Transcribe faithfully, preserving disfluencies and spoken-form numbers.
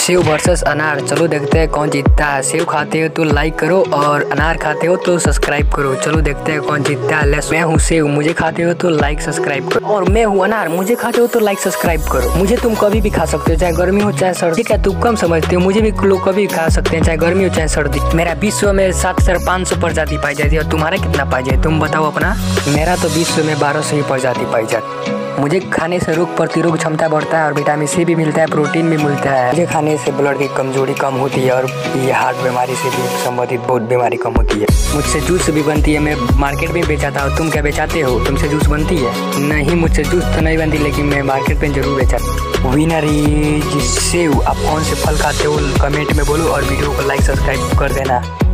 Save versus अनार। चलो देखते हैं कौन जीतता है। सेव खाते हो तो लाइक करो और अनार खाते हो तो सब्सक्राइब करो। चलो देखते हैं कौन जीतता है। लेट्स। मैं हूँ सेव, मुझे खाते हो तो लाइक सब्सक्राइब करो। और मैं हूँ अनार, मुझे खाते हो तो लाइक सब्सक्राइब करो। मुझे तुम कभी भी खा सकते हो, चाहे गर्मी हो चाहे सर्दी। क्या तुम कम समझते हो, मुझे भी लोग कभी खा सकते हैं, चाहे गर्मी हो चाहे सर्दी। मेरा विश्व में सात हजार पाँच सौ प्रजाति पाई जाती है और तुम्हारा कितना पाई जाए, तुम बताओ अपना। मेरा तो विश्व में बारह सौ ही प्रजाति पाई जाती। मुझे खाने से रोग प्रतिरोधक क्षमता बढ़ता है और विटामिन सी भी मिलता है, प्रोटीन भी मिलता है। मुझे खाने से ब्लड की कमजोरी कम होती है और ये हार्ट बीमारी से भी संबंधित बहुत बीमारी कम होती है। मुझसे जूस भी बनती है, मैं मार्केट में बेचाता हूँ। तुम क्या बेचाते हो, तुमसे जूस बनती है? नहीं, मुझसे जूस तो नहीं बनती, लेकिन मैं मार्केट में जरूर बेचाता हूँ। विनर सेव। आप कौन से फल खाते हो कमेंट में बोलो और वीडियो को लाइक सब्सक्राइब कर देना।